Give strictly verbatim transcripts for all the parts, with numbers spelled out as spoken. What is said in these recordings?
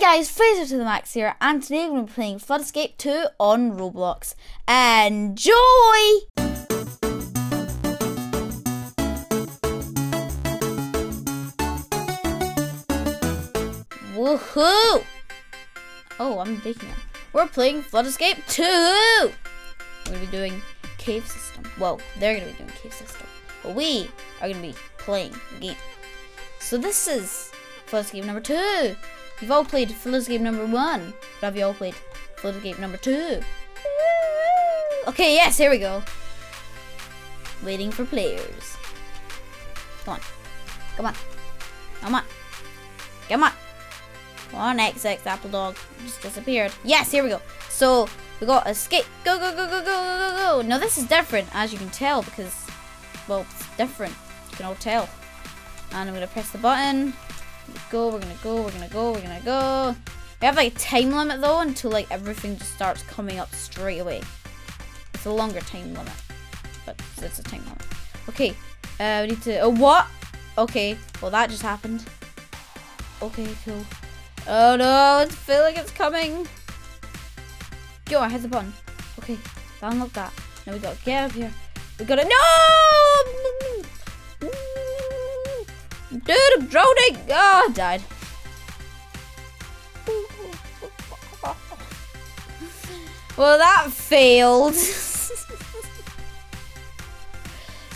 Hi guys, Fraser to the Max here, and today we're going to be playing Flood Escape two on Roblox. Enjoy! Woohoo! Oh, I'm taking it. We're playing Flood Escape two! We're going to be doing cave system. Well, they're going to be doing cave system, but we are going to be playing the game. So this is Flood Escape number two. You've all played Flood Escape number one, but have you all played Flood Escape number two? Okay, yes, here we go. Waiting for players. Come on. Come on. Come on. Come on. Come on, X X Apple Dog. Just disappeared. Yes, here we go. So, we got escape. Go, go, go, go, go, go, go, go. Now, this is different, as you can tell, because, well, it's different. You can all tell. And I'm going to press the button. Go, we're gonna go, we're gonna go, we're gonna go. We have like a time limit though until like everything just starts coming up straight away. It's a longer time limit, but it's a time limit. Okay, uh, we need to. Oh, what? Okay, well, that just happened. Okay, cool. Oh no, I feel like it's coming. Yo, I hit the button. Okay, download that. Now we gotta get up here. We gotta. No! Dude, I'm drowning! Oh, I died. Well, that failed. See,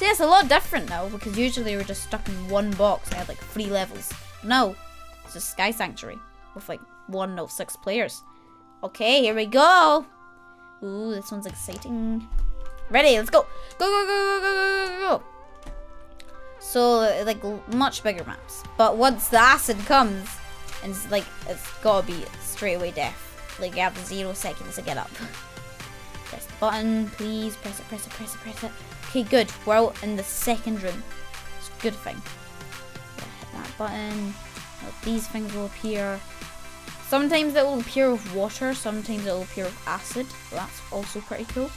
it's a lot different now, because usually we're just stuck in one box. I had like three levels. No, it's just Sky Sanctuary with like one of six players. Okay, here we go. Ooh, this one's exciting. Ready, let's go. Go, go, go, go, go, go, go. So, like, much bigger maps. But once the acid comes, and it's like, it's gotta be straight away death. Like, you have zero seconds to get up. Press the button, please. Press it, press it, press it, press it. Okay, good. We're out in the second room. It's a good thing. Hit that button. Now these things will appear. Sometimes it will appear with water, sometimes it will appear with acid. So that's also pretty cool.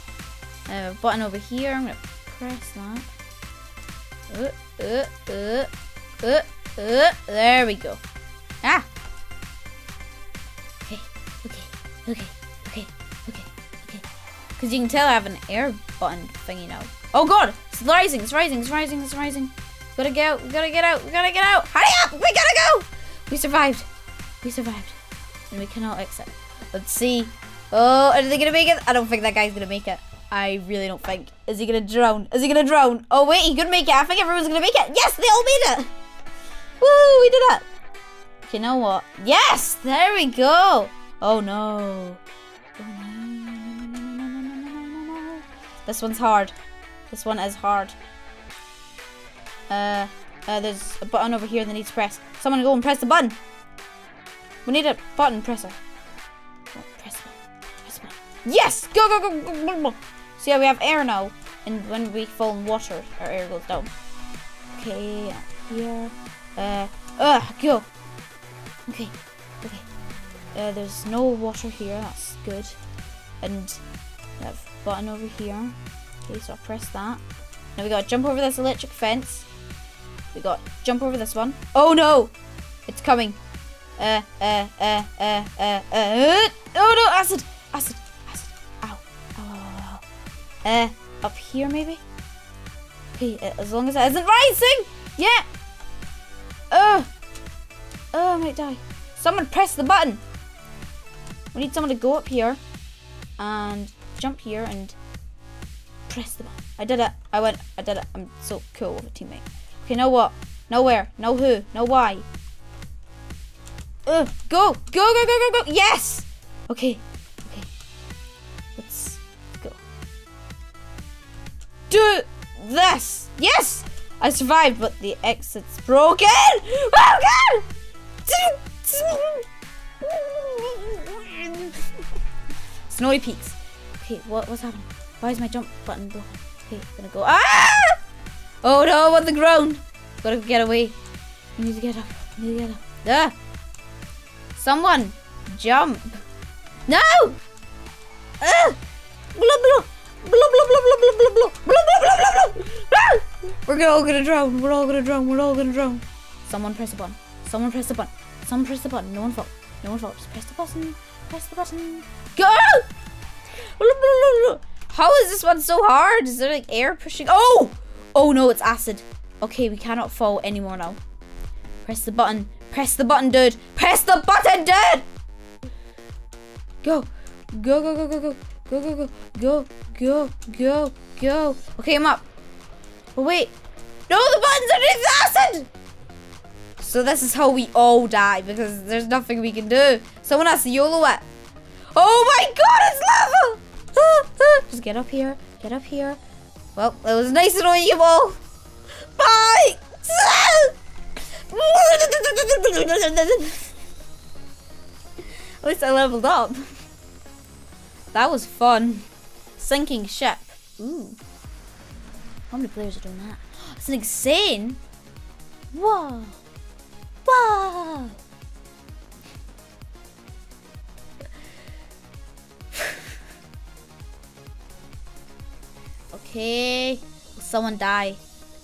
Uh, button over here. I'm gonna press that. Uh, uh, uh, uh, uh, there we go. Ah! Okay, okay, okay, okay, okay, okay. Because you can tell I have an air button thingy now. Oh god! It's rising, it's rising, it's rising, it's rising. Gotta get out, we gotta get out, we gotta get out. Hurry up! We gotta go! We survived. We survived. And we cannot exit. Let's see. Oh, are they gonna make it? I don't think that guy's gonna make it. I really don't think. Is he gonna drown? Is he gonna drown? Oh wait, he could make it. I think everyone's gonna make it. Yes, they all made it. Woo, we did it. You know what? Yes, there we go. Oh no. Oh, no, no, no, no, no, no, no. This one's hard. This one is hard. Uh, uh, there's a button over here that needs to press. Someone go and press the button. We need a button presser. Oh, press one. Press one. Yes, go, go, go, go, go, go. So yeah, we have air now, and when we fall in water, our air goes down. Okay, here, uh, uh, go. Okay, okay. Uh, there's no water here, that's good. And we have a button over here. Okay, so I'll press that. Now we gotta jump over this electric fence. We gotta jump over this one. Oh no! It's coming. Uh, uh, uh, uh, uh, uh, oh no, acid, acid. Uh, up here maybe? Okay, uh, as long as that isn't rising! Yeah! Oh! Oh, I might die. Someone press the button! We need someone to go up here and jump here and press the button. I did it. I went. I did it. I'm so cool with a teammate. Okay, know what? Know where? Know who? Know why? Ugh! Go! Go, go, go, go, go! Yes! Okay. Do this. Yes, I survived, but the exit's broken. Oh god! Snowy Peaks. Okay, what what's happening? Why is my jump button broken? Okay, I'm gonna go. Ah! Oh no! I'm on the ground. Gotta get away. I need to get up. I need to get up. Ah! Someone jump. No! Ah! Blah blah. We're all gonna drown. We're all gonna drown. We're all gonna drown. Someone press the button. Someone press the button. Someone press the button. No one fall. No one vote. Just press the button. Press the button. Go! How is this one so hard? Is there like air pushing? Oh! Oh no, it's acid. Okay, we cannot fall anymore now. Press the button. Press the button, dude. Press the button, dude! Go. Go, go, go, go, go. Go, go, go. Go, go, go, go. Okay, I'm up. But wait. No, the buttons are exhausted! So this is how we all die, because there's nothing we can do. Someone has to YOLO it. Oh my god, it's lava! Just get up here. Get up here. Well, it was nice knowing you all. Bye! At least I leveled up. That was fun. Sinking ship. Ooh. How many players are doing that? It's insane. Whoa. Whoa. Okay. Will someone die?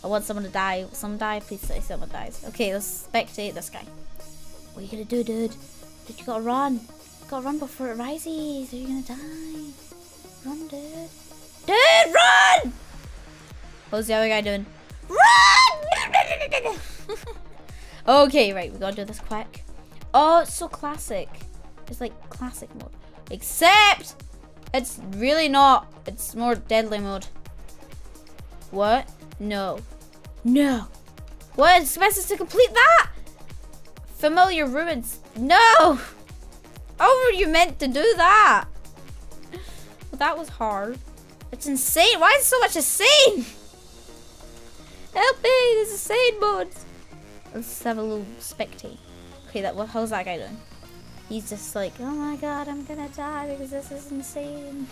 I want someone to die. Will someone die? Please say someone dies. Okay, let's spectate this guy. What are you gonna do, dude? Dude, you gotta run. You gotta run before it rises. Or you're gonna die. Run, dude. Dude, run! What's the other guy doing? Run! Okay, right, we gotta do this quick. Oh, it's so classic. It's like classic mode. Except it's really not. It's more deadly mode. What? No. No. What? It's supposed to complete that? Familiar ruins. No! Oh, were you meant to do that? Well, that was hard. It's insane. Why is so much insane? Help me, there's insane modes. Let's have a little spectate. Okay, that what how's that guy doing? He's just like, oh my god, I'm gonna die because this is insane.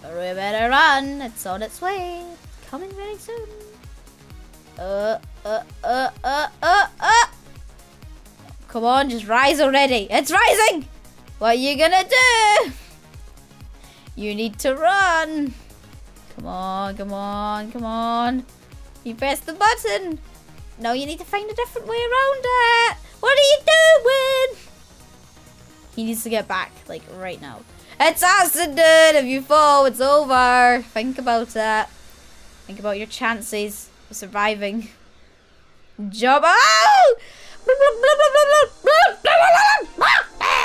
But we better run, it's on its way. Coming very soon. Uh uh uh uh uh uh Come on, just rise already. It's rising! What are you gonna do? You need to run. Come on, come on, come on. You press the button. No, you need to find a different way around it. What are you doing? He needs to get back, like, right now. It's acid, dude. If you fall, it's over. Think about it. Think about your chances of surviving. Jump. Oh!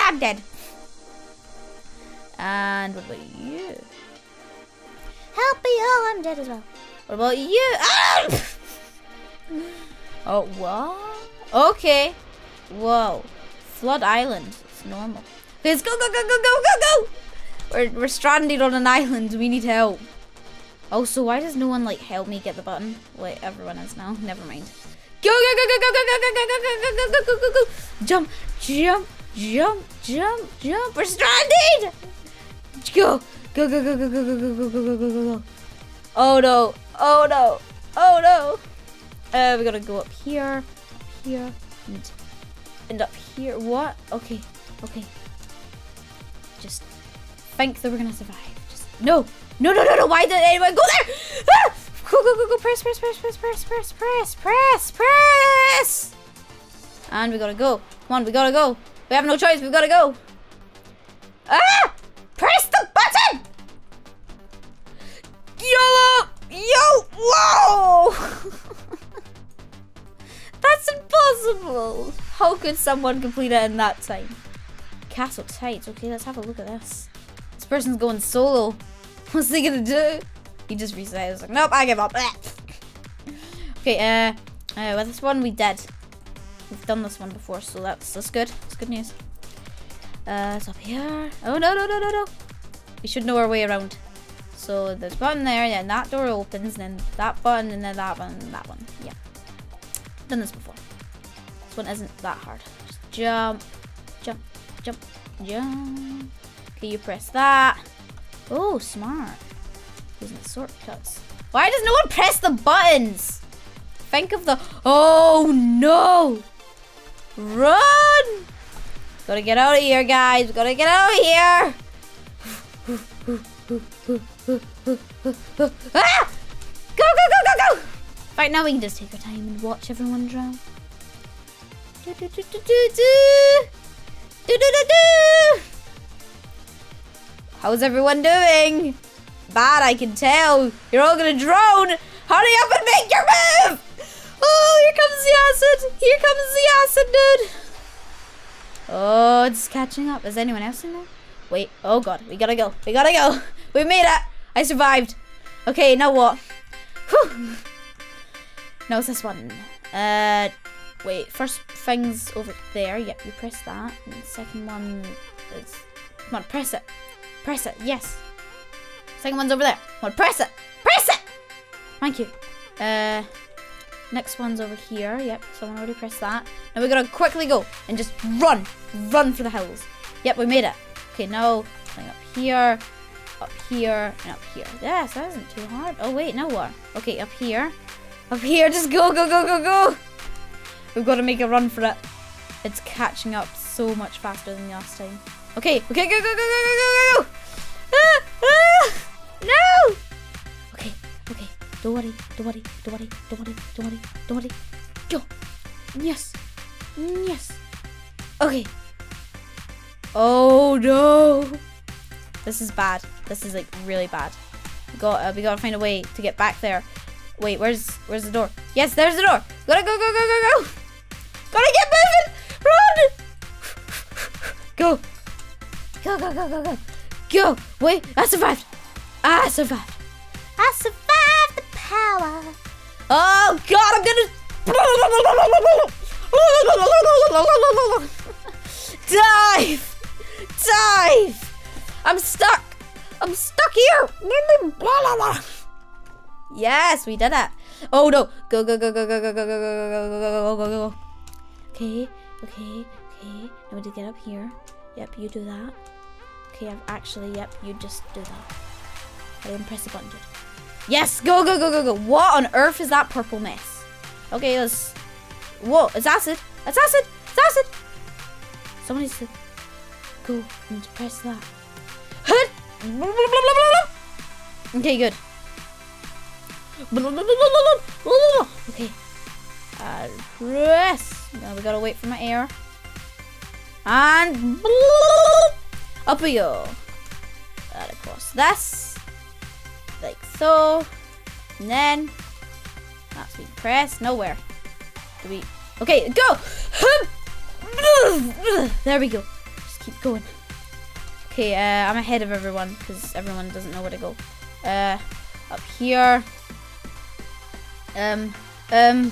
I'm dead. And what about you? Help me. Oh, I'm dead as well. What about you? Oh! Oh, what? Okay. Whoa. Flood Island. It's normal. Let's go, go, go, go, go, go, go! We're, we're stranded on an island. We need help. Oh, so why does no one, like, help me get the button? Wait, everyone is now. Never mind. Go, go, go, go, go, go, go, go, go, go, go, go, go, go, go, go. Jump, jump, jump, jump, jump. We're stranded! Go, go, go, go, go, go, go, go, go, go, go, go, go. Oh, no. Oh, no. Oh, no. Uh, we gotta go up here, up here, and, and up here. What? Okay, okay. Just think that we're gonna survive. Just no, no, no, no, no. Why did anyone go there? Ah! Go, go, go, go. Press, press, press, press, press, press, press, press, press. And we gotta go. Come on, we gotta go. We have no choice. We gotta go. Ah! Press the button. YOLO! Yo! Whoa! That's impossible! How could someone complete it in that time? Castle Tides. Okay, let's have a look at this. This person's going solo. What's he gonna do? He just reset. I was like, nope, I give up. Okay, uh, uh, with this one, we dead. We've done this one before, so that's, that's good. That's good news. Uh, it's up here. Oh, no, no, no, no, no. We should know our way around. So there's a button there, yeah, and that door opens, and then that button, and then that one, and that one. Yeah. Done this before. This one isn't that hard. Just jump, jump, jump, jump. Okay, you press that. Oh, smart. Using the shortcuts. Why does no one press the buttons? Think of the. Oh no! Run! Gotta get out of here, guys. Gotta get out of here. Ah! Go, go, go, go, go! Right now we can just take our time and watch everyone drown. Do, do, do, do, do, do. How's everyone doing? Bad, I can tell. You're all gonna drone. Hurry up and make your move! Oh, here comes the acid. Here comes the acid, dude. Oh, it's catching up. Is anyone else in there? Wait, oh God, we gotta go. We gotta go. We made it. I survived. Okay, now what? Whew. No, it's this one. Uh, wait, first thing's over there. Yep, you press that. And the second one is... Come on, press it. Press it, yes. Second one's over there. Come on, press it. Press it! Thank you. Uh, next one's over here. Yep, someone already pressed that. Now we gotta quickly go and just run. Run for the hills. Yep, we made it. Okay, now something up here. Up here and up here. Yes, that isn't too hard. Oh wait, now what? Okay, up here, up here. Just go, go, go, go, go. We've got to make a run for it. It's catching up so much faster than last time. Okay, okay, go, go, go, go, go, go, go. Ah, ah, no. Okay, okay. Don't worry, don't worry, don't worry, don't worry, don't worry, don't worry. Go. Yes, yes. Okay. Oh no. This is bad. This is like really bad. We got, uh, we gotta find a way to get back there. Wait, where's where's the door? Yes, there's the door. Gotta go, go, go, go, go. Gotta get moving. Run. Go. Go, go, go, go, go. Go. Wait, I survived. I survived. I survived the power. Oh God, I'm gonna dive. Dive. I'm stuck. I'm stuck here. Yes, we did it. Oh no. Go, go, go, go, go, go, go, go, go, go, go, go. Okay, okay, okay. Now we need to get up here. Yep, you do that. Okay, I've actually, yep, you just do that. I didn't press the button, dude. Yes, go, go, go, go, go. What on earth is that purple mess? Okay, let's... Whoa, it's acid. It's acid. It's acid. Someone needs to go and press that. Okay, good. Okay. Uh, press. Now we gotta wait for my air. And up we go. That across this, like so, and then that's we press. Nowhere. Do we? Okay, go. There we go. Just keep going. Okay, uh, I'm ahead of everyone because everyone doesn't know where to go. Uh, up here. Um, um,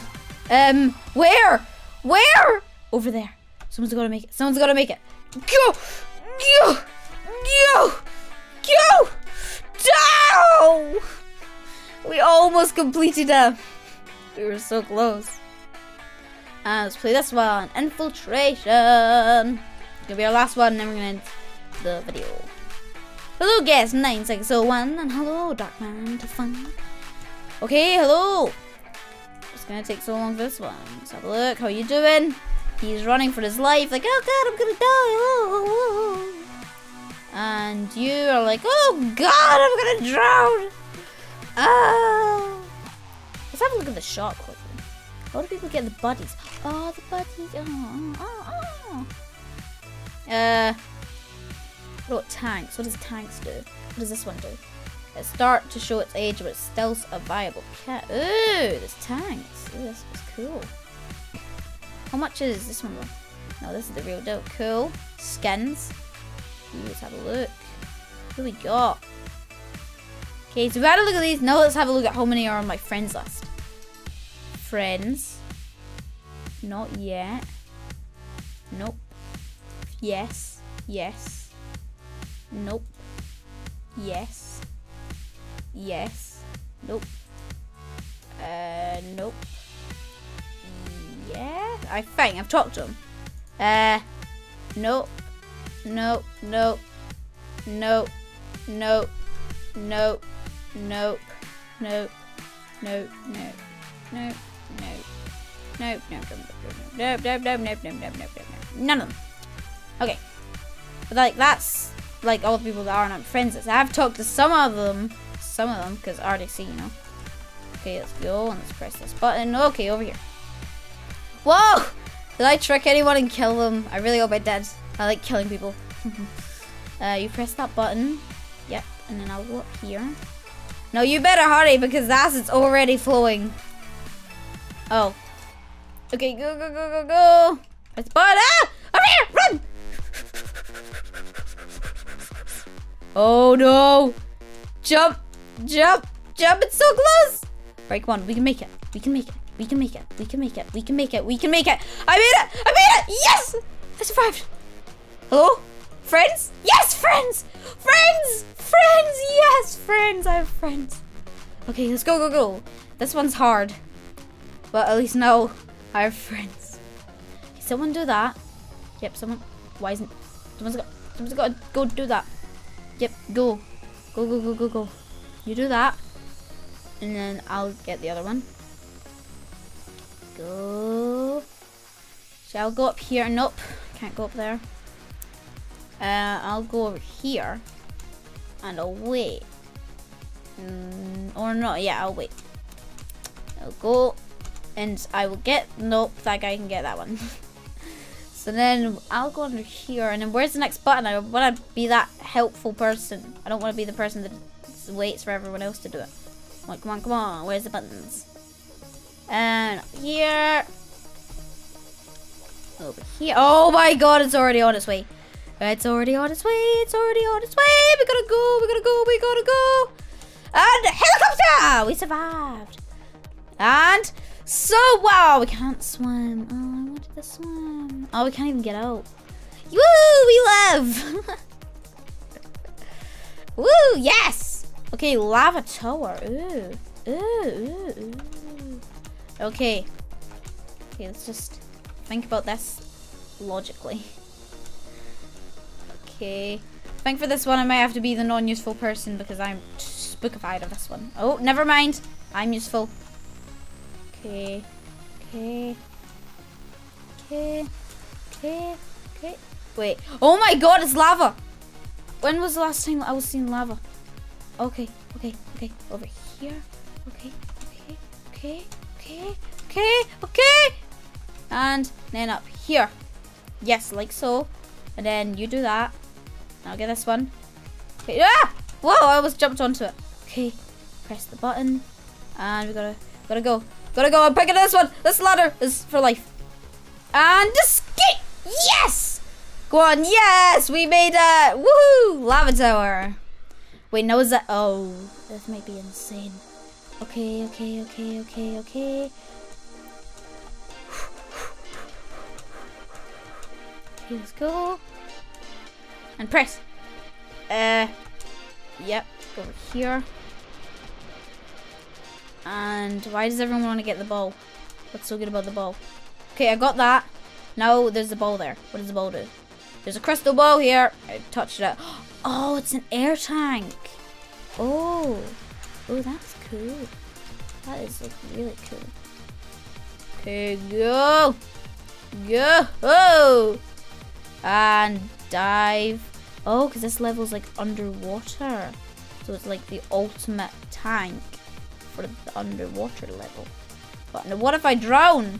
um, where? Where? Over there. Someone's gotta make it. Someone's gotta make it. Go! Go! Go! Go! Down! We almost completed it. We were so close. And let's play this one. Infiltration. It's gonna be our last one and then we're gonna end the video. Hello guest nine six oh one and hello Darkman to fun. Okay, hello. It's gonna take so long for this one. Let's have a look. How you doing? He's running for his life, like oh God, I'm gonna die. Oh, oh, oh. And you are like oh God, I'm gonna drown. Oh. Let's have a look at the shop quickly. How do people get the buddies? Oh, the buddies. Oh, oh, oh. Uh. What tanks? What does tanks do? What does this one do? It start to show its age, but it's still a viable cat. Ooh, there's tanks. Ooh, this was cool. How much is this one? No, this is the real deal. Cool. Skins. Ooh, let's have a look. Who we got? Okay, so we had a look at these. Now let's have a look at how many are on my friends list. Friends. Not yet. Nope. Yes. Yes. Nope. Yes. Yes. Nope. Uh, nope. Yeah, I think I've talked to him. Uh, nope. Nope. Nope. Nope. Nope. Nope. Nope. Nope. Nope. Nope. Nope. Nope. Nope. Nope. Nope. Nope. Nope. Nope. Nope. Nope. Nope. Nope. None of them. Okay. But like that's. Like all the people that aren't friends, I have talked to some of them, some of them, because I already see, you know. Okay, let's go and let's press this button. Okay, over here. Whoa! Did I trick anyone and kill them? I really hope I did. I like killing people. uh, you press that button, Yep, and then I'll go up here. No, you better hurry because that's it's already flowing. Oh. Okay, go, go, go, go, go. It's but ah! Over here! Run! Oh no! Jump! Jump! Jump! It's so close! Right, come on, we can make it. We can make it. We can make it. We can make it. We can make it. We can make it. I made it! I made it! Yes! I survived! Hello? Friends? Yes, friends! Friends! Friends! Yes, friends! I have friends. Okay, let's go, go, go. This one's hard. But at least now I have friends. Can someone do that? Yep, someone. Why isn't. Someone's got. Someone's got to go do that. Yep, go. Go, go, go, go, go. You do that. And then I'll get the other one. Go. Shall I go up here? Nope. Can't go up there. Uh, I'll go over here. And I'll wait. Mm, or not. Yeah, I'll wait. I'll go. And I will get... Nope, that guy can get that one. So then I'll go under here. And then where's the next button? I want to be that helpful person. I don't want to be the person that waits for everyone else to do it. Come on, come on, come on. Where's the buttons? And up here. Over here. Oh my god, it's already on its way. It's already on its way. It's already on its way. We gotta go. We gotta go. We gotta go. And helicopter! We survived. And so, wow, we can't swim. Oh, I wanted to swim. Oh, we can't even get out. Woo, we live. Woo, yes. Okay, lava tower. Ooh, ooh, ooh, ooh. Okay. Okay, let's just think about this logically. Okay. I think for this one, I might have to be the non-useful person because I'm spookified of this one. Oh, never mind. I'm useful. Okay. Okay. Okay. Okay. Okay. Wait. Oh my god, it's lava! When was the last time I was seeing lava? Okay. Okay. Okay. Over here. Okay. Okay. Okay. Okay. Okay. Okay. And then up here. Yes, like so. And then you do that. I'll get this one. Okay. Ah! Whoa! I almost jumped onto it. Okay. Press the button, and we gotta gotta go, gotta go. I'm picking this one. This ladder is for life. And escape! Yes! Go on! Yes! We made it! Woohoo! Lava tower. Wait, no, is that? Oh, this might be insane. Okay, okay, okay, okay, okay. Okay, let's go. And press. Uh, yep, over here. And why does everyone want to get the ball? What's so good about the ball? Okay, I got that. Now there's the ball there. What does the ball do? There's a crystal ball here. I touched it. Oh, it's an air tank. Oh. Oh, that's cool. That is really cool. Okay, go. Go. Oh. And dive. Oh, because this level's like underwater. So it's like the ultimate tank for the underwater level. But what if I drown?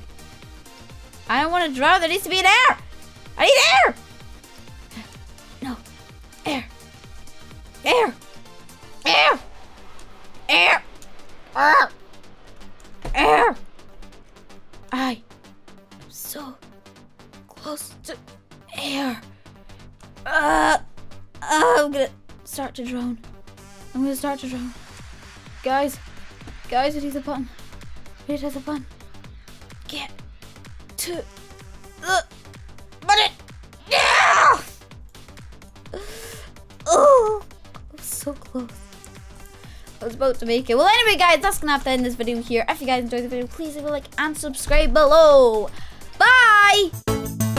I don't want to drown. There needs to be an air. I need air. No. Air. Air. Air. Air. Air. Air. I'm so close to air. Uh, I'm gonna start to drown. I'm gonna start to drown. Guys. Guys, it is a button. It is a button. Get to the button. Yeah! Oh, I'm so close. I was about to make it. Well, anyway, guys, that's gonna have to end this video here. If you guys enjoyed the video, please leave a like and subscribe below. Bye.